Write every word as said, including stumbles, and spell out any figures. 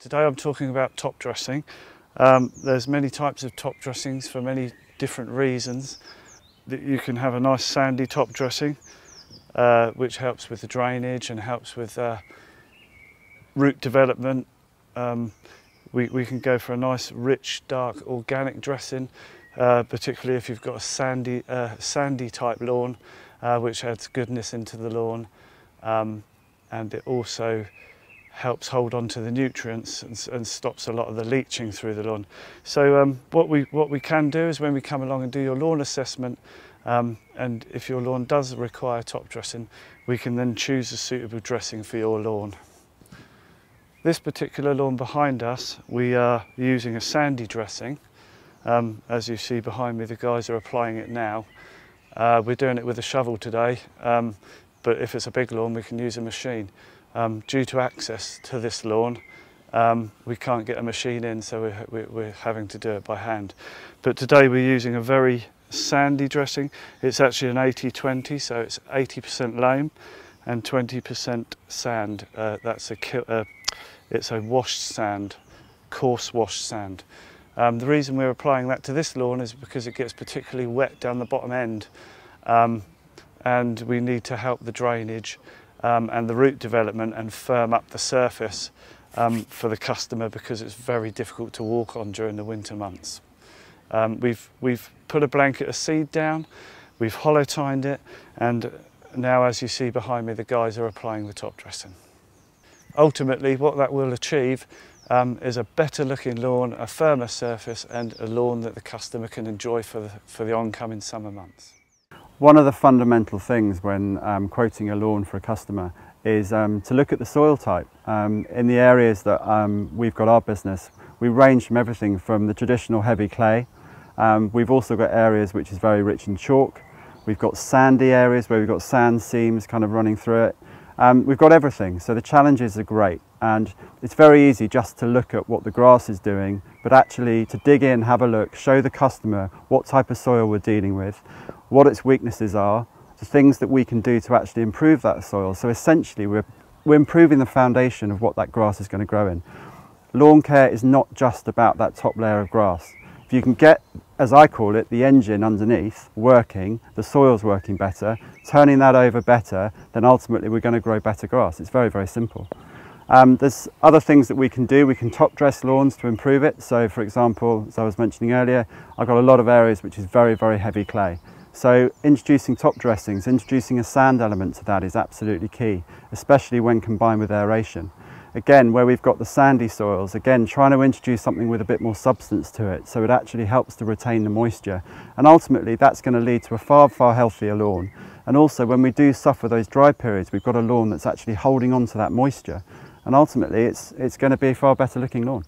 Today I'm talking about top dressing. Um, there's many types of top dressings for many different reasons. That you can have a nice sandy top dressing, uh, which helps with the drainage and helps with uh, root development. Um, we, we can go for a nice, rich, dark, organic dressing, uh, particularly if you've got a sandy, uh, sandy type lawn, uh, which adds goodness into the lawn, um, and it also helps hold on to the nutrients and, and stops a lot of the leaching through the lawn. So um, what we what we can do is when we come along and do your lawn assessment, um, and if your lawn does require top dressing, we can then choose a suitable dressing for your lawn. This particular lawn behind us, we are using a sandy dressing. Um, as you see behind me, the guys are applying it now. Uh, we're doing it with a shovel today, um, but if it's a big lawn, we can use a machine. Um, due to access to this lawn, um, we can't get a machine in, so we're, we're, we're having to do it by hand. But today we're using a very sandy dressing. It's actually an eighty twenty, so it's eighty percent loam and twenty percent sand. Uh, that's a uh, it's a washed sand, coarse washed sand. Um, the reason we're applying that to this lawn is because it gets particularly wet down the bottom end, um, and we need to help the drainage Um, and the root development and firm up the surface um, for the customer, because it's very difficult to walk on during the winter months. Um, we've, we've put a blanket of seed down, we've hollow tined it, and now, as you see behind me, the guys are applying the top dressing. Ultimately what that will achieve um, is a better looking lawn, a firmer surface, and a lawn that the customer can enjoy for the, for the oncoming summer months. One of the fundamental things when um, quoting a lawn for a customer is um, to look at the soil type. Um, in the areas that um, we've got our business, we range from everything from the traditional heavy clay. Um, we've also got areas which is very rich in chalk. We've got sandy areas where we've got sand seams kind of running through it. Um, we've got everything, so the challenges are great, and it's very easy just to look at what the grass is doing, but actually to dig in, have a look, show the customer what type of soil we're dealing with, what its weaknesses are, the things that we can do to actually improve that soil. So essentially we're, we're improving the foundation of what that grass is going to grow in. Lawn care is not just about that top layer of grass. If you can get, as I call it, the engine underneath working, the soil's working better, turning that over better, then ultimately we're going to grow better grass. It's very, very simple. Um, there's other things that we can do. We can top dress lawns to improve it. So for example, as I was mentioning earlier, I've got a lot of areas which is very, very heavy clay. So introducing top dressings, introducing a sand element to that is absolutely key, especially when combined with aeration. Again, where we've got the sandy soils, again, trying to introduce something with a bit more substance to it, so it actually helps to retain the moisture. And ultimately, that's going to lead to a far, far healthier lawn. And also, when we do suffer those dry periods, we've got a lawn that's actually holding on to that moisture. And ultimately, it's, it's going to be a far better looking lawn.